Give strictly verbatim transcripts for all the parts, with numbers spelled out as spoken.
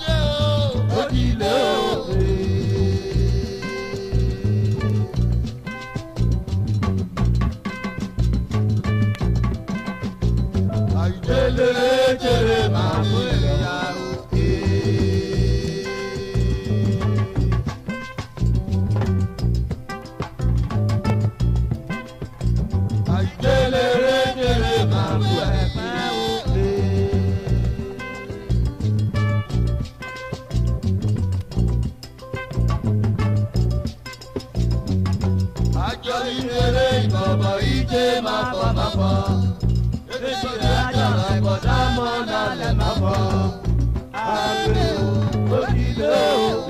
I inderei baba ite mapa mapa. Etire ajala kodamo na le mapa. Agreo, odileo.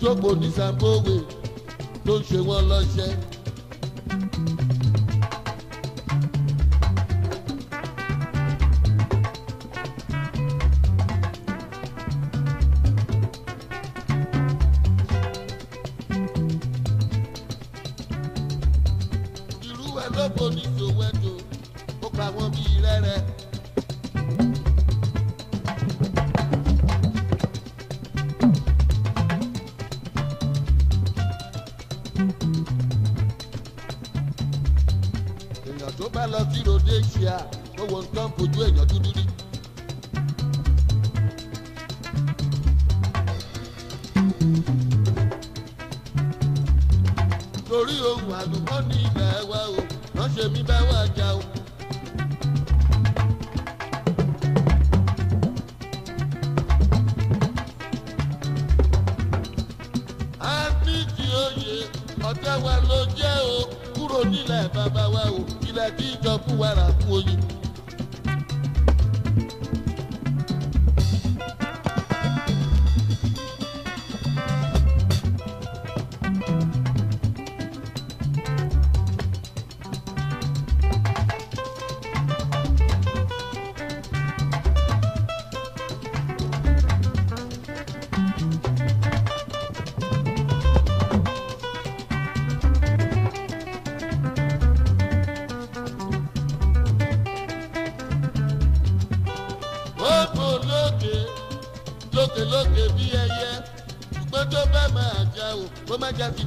Jobo ni Zimbabwe ló ń ṣe wọ́n lọ́ṣẹ́. Ìlú ẹ̀ lọ́bọ̀ ní Soweto, ó pa wọ́n bí rẹ́rẹ́. Ojú èèyàn dúdú ní. Torí ohun àgùnbọ́n ní ilẹ̀ wa o, ránṣẹ́ mi bá wà já o. A ní ti oyè, ọ̀tẹ̀ wa ló jẹ́ o, kúrò onílẹ̀ bàbá wa o ilẹ̀ tí ìjọba wàrà fún oyin.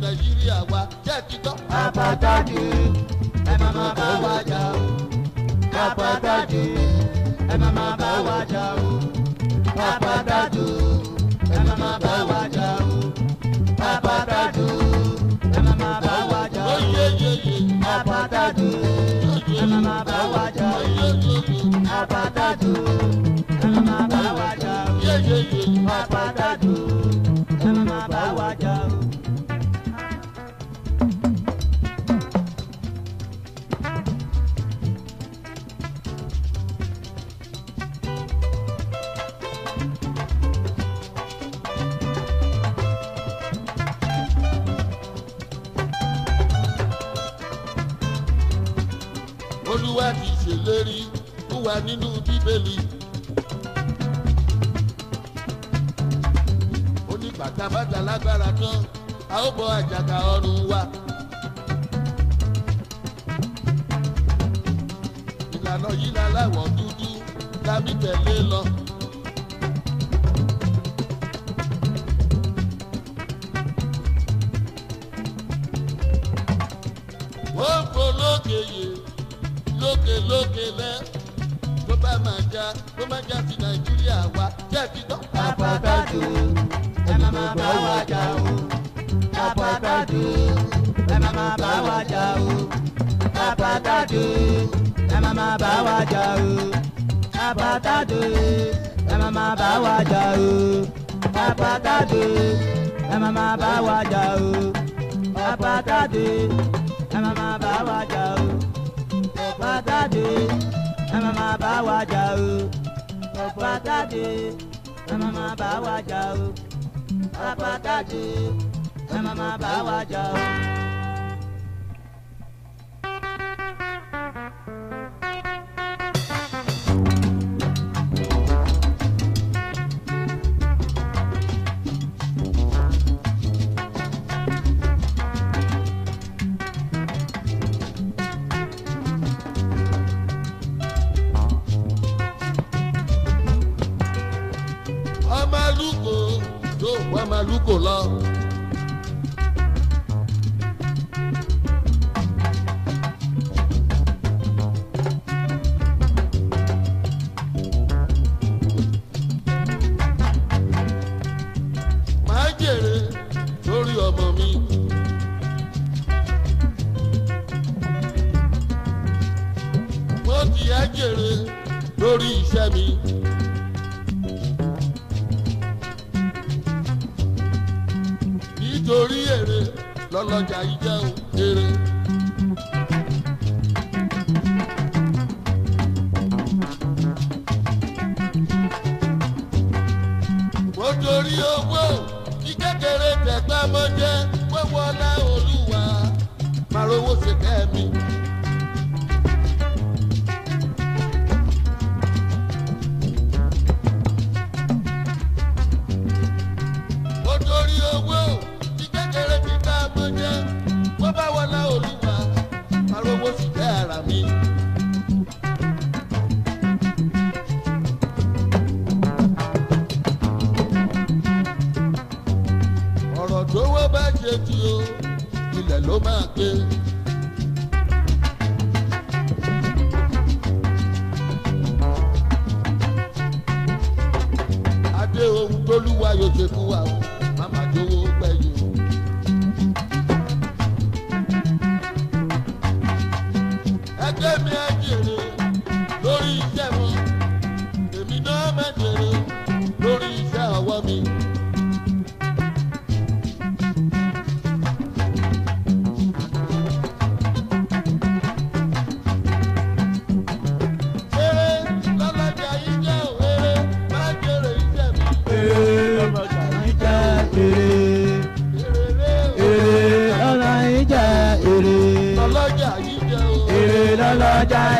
Nàìjíríà wa jẹ́ títọ́. Àpàtàkì ẹ má má bá wa jà o. Àpàtàkì ẹ má má bá wa jà o. Àpàtàkì ẹ má má bá wa jà o. Àpàtàkì ẹ má má bá wa jà o. Àpàtàkì ẹ má má bá wa jà o. Àpàtàkì ẹ má má bá wa jà o. Àpàtàkì ẹ má má bá wa jà o. Olúwa ti ṣèlérí ó wà nínú bíbélì. Ó ní bàtà bàtà lágbára tán, a ó bọ́ àjàgà ọrùn wa. Ìlànà yìí láláwọ̀ dúdú lábí tẹ̀lé lọ. Ó polókè yìí. Lókè lókè lẹ́, ló bá máa já, ló máa já sí Nàìjíríà wa, jẹ́ títọ́. Àpàtàkì ẹ má má bá wa jà o. Àpàtàkì ẹ má má bá wa jà o. Àpàtàkì ẹ má má bá wa jà o. Àpàtàkì ẹ má má bá wa jà o. Àpàtàkì ẹ má má bá wa jà o. Àpàtàkì ẹ má má bá wa jà o. Àpàtàkì ẹ má má bá wa jà o. Àpàtàkì ẹ má má bá wa jà o. Àpàtàkì ẹ má má bá wa jà o. Maluko lọ. Màá jèrè lórí ọmọ mi. Mo ti á jèrè lórí iṣẹ́ mi. Torí èrè lọ́lọ́jà yìí jẹ́ o èrè. Mo torí owó kí kékeré tẹ̀gbá mọ́ jẹ́ wẹ́wọ́ ọlá Olúwa máa rówó ṣe kẹ́ mi.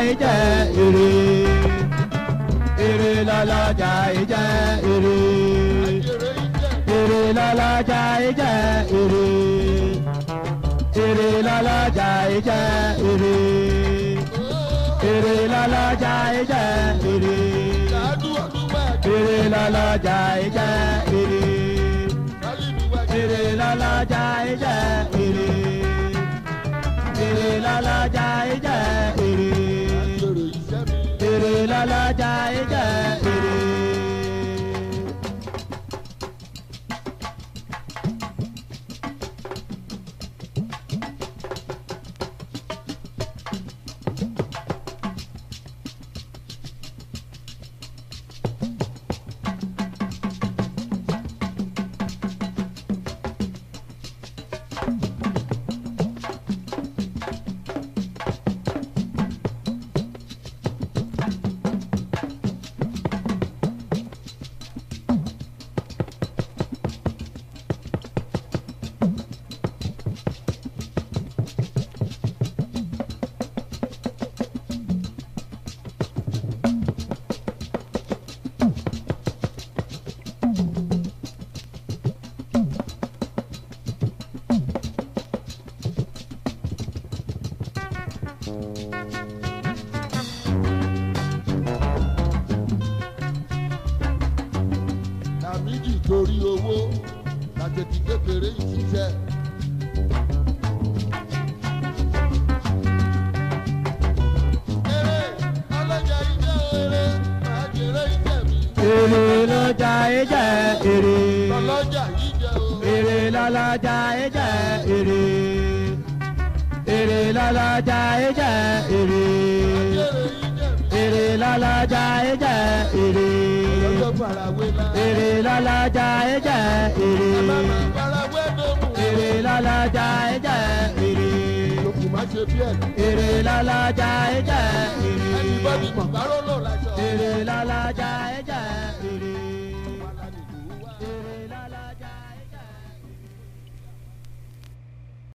ja ere ere la la ja ja ere ere la la ja ja ere ere la la ja ja ere ere la la ja ja ere ere la la ja ja ere ere la la ja ja ere ere la la ja ja ere ere la la ja ja ere la la ja ja ere la la